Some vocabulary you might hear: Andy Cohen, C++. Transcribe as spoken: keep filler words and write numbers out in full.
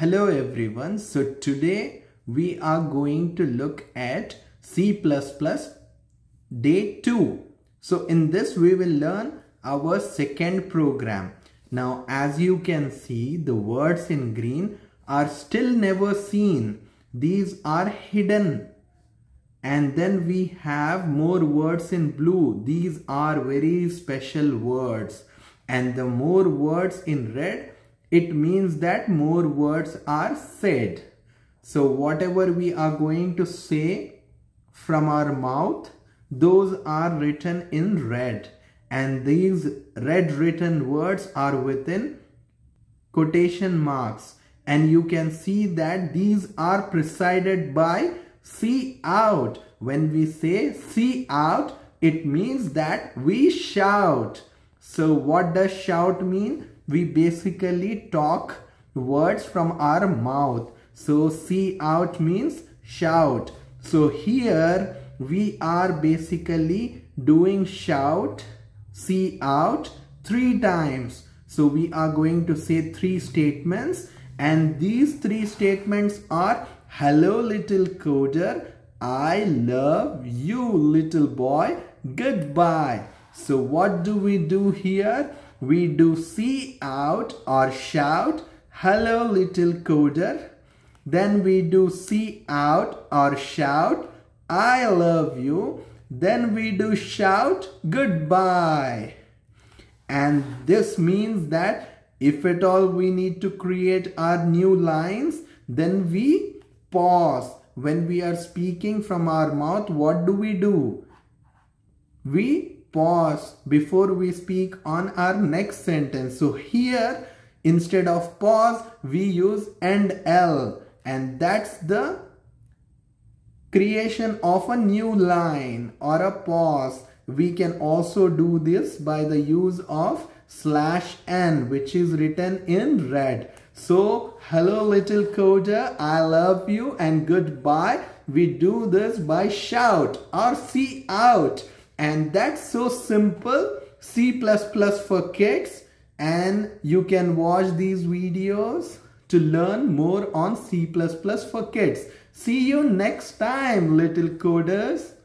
Hello everyone, so today we are going to look at C plus plus day two. So in this we will learn our second program. Now as you can see, the words in green are still never seen. These are hidden. And then we have more words in blue. These are very special words. And the more words in red, it means that more words are said. So whatever we are going to say from our mouth, those are written in red. And these red written words are within quotation marks. And you can see that these are preceded by see out. When we say see out, it means that we shout. So what does shout mean? We basically talk words from our mouth. So see out means shout. So here we are basically doing shout, see out three times. So we are going to say three statements, and these three statements are hello little coder, I love you little boy, goodbye. So what do we do here? We do see out or shout hello little coder. Then we do see out or shout I love you. Then we do shout goodbye. And this means that if at all we need to create our new lines, then we pause. When we are speaking from our mouth, what do we do? We pause before we speak on our next sentence. So here, instead of pause, we use and L, and that's the creation of a new line or a pause. We can also do this by the use of slash N, which is written in red. So hello little coder, I love you, and goodbye. We do this by shout or see out. And that's so simple. C plus plus for kids, and you can watch these videos to learn more on C plus plus for kids. See you next time, little coders.